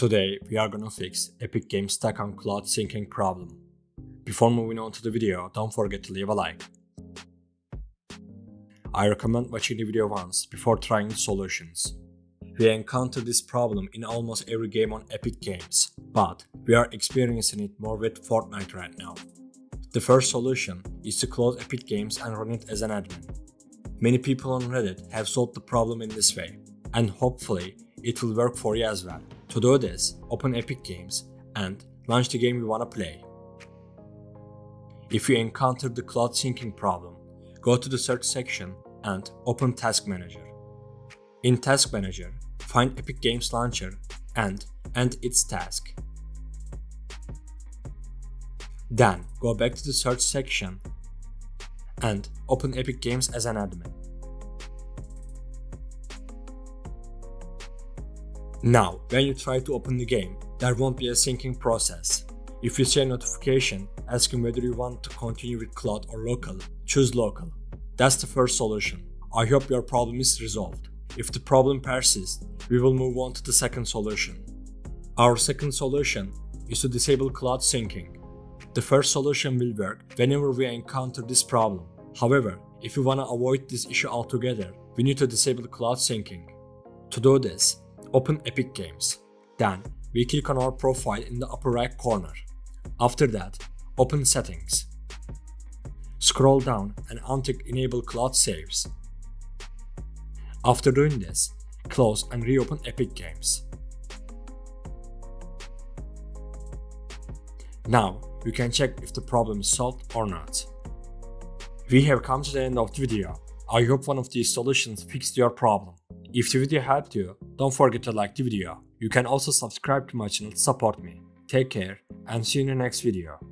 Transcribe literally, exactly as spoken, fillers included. Today we are gonna fix Epic Games stack and cloud syncing problem. Before moving on to the video, don't forget to leave a like. I recommend watching the video once before trying the solutions. We encounter this problem in almost every game on Epic Games, but we are experiencing it more with Fortnite right now. The first solution is to close Epic Games and run it as an admin. Many people on Reddit have solved the problem in this way, and hopefully it will work for you as well. To do this, open Epic Games and launch the game you wanna play. If you encounter the cloud syncing problem, go to the search section and open Task Manager. In Task Manager, find Epic Games Launcher and end its task. Then go back to the search section and open Epic Games as an admin. Now, when you try to open the game, there won't be a syncing process. If you see a notification asking whether you want to continue with cloud or local, choose local. That's the first solution. I hope your problem is resolved. If the problem persists, we will move on to the second solution. Our second solution is to disable cloud syncing. The first solution will work whenever we encounter this problem. However, if you want to avoid this issue altogether, we need to disable cloud syncing. To do this, open Epic Games. Then, we click on our profile in the upper right corner. After that, open Settings. Scroll down and untick Enable Cloud Saves. After doing this, close and reopen Epic Games. Now, you can check if the problem is solved or not. We have come to the end of the video. I hope one of these solutions fixed your problem. If the video helped you, don't forget to like the video. You can also subscribe to my channel to support me. Take care and see you in the next video.